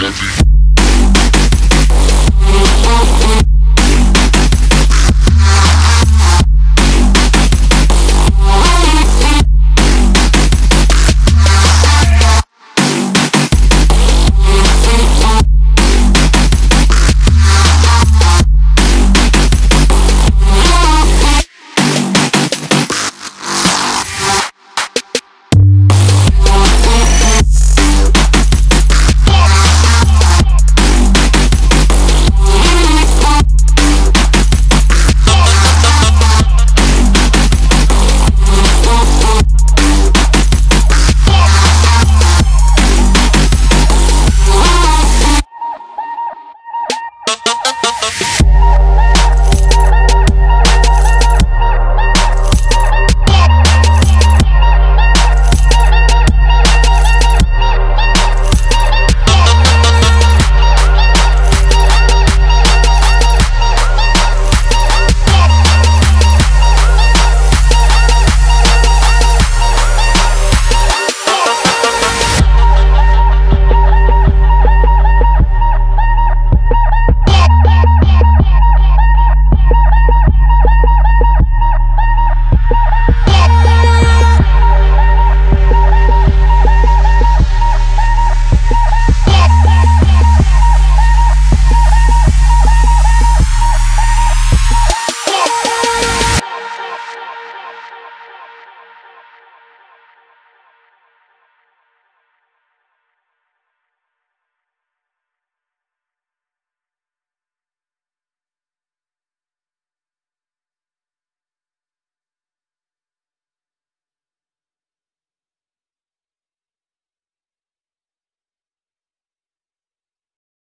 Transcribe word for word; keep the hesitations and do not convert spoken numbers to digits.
Heavy.